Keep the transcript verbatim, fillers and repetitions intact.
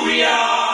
Gloria.